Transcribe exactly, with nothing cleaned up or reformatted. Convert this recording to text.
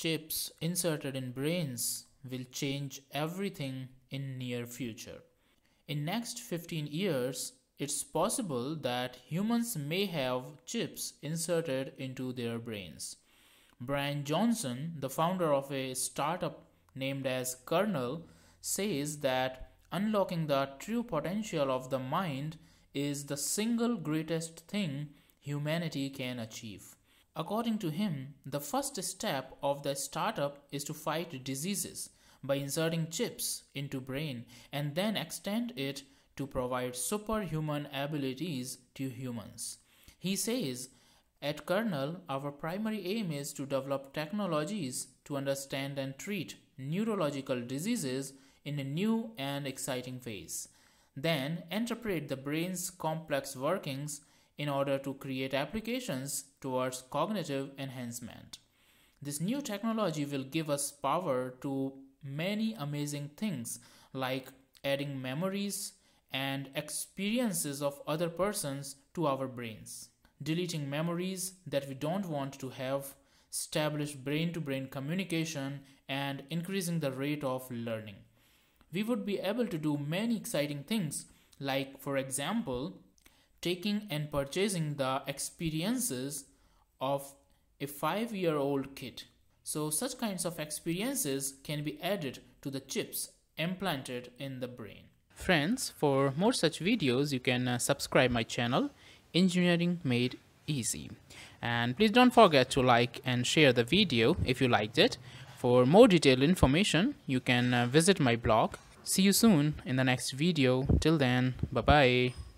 chips inserted in brains will change everything in near future. In next fifteen years, it's possible that humans may have chips inserted into their brains. Brian Johnson, the founder of a startup named as Kernel, says that unlocking the true potential of the mind is the single greatest thing humanity can achieve. According to him, the first step of the startup is to fight diseases by inserting chips into brain and then extend it to provide superhuman abilities to humans. He says, "At Kernel, our primary aim is to develop technologies to understand and treat neurological diseases in a new and exciting ways. Then interpret the brain's complex workings in order to create applications towards cognitive enhancement. This new technology will give us power to many amazing things like adding memories and experiences of other persons to our brains, deleting memories that we don't want to have, establish brain-to-brain communication, and increasing the rate of learning. We would be able to do many exciting things, like, for example, taking and purchasing the experiences of a five-year-old kid. So such kinds of experiences can be added to the chips implanted in the brain." Friends, for more such videos, you can subscribe my channel, Engineering Made Easy. And please don't forget to like and share the video if you liked it. For more detailed information, you can visit my blog. See you soon in the next video. Till then, bye-bye.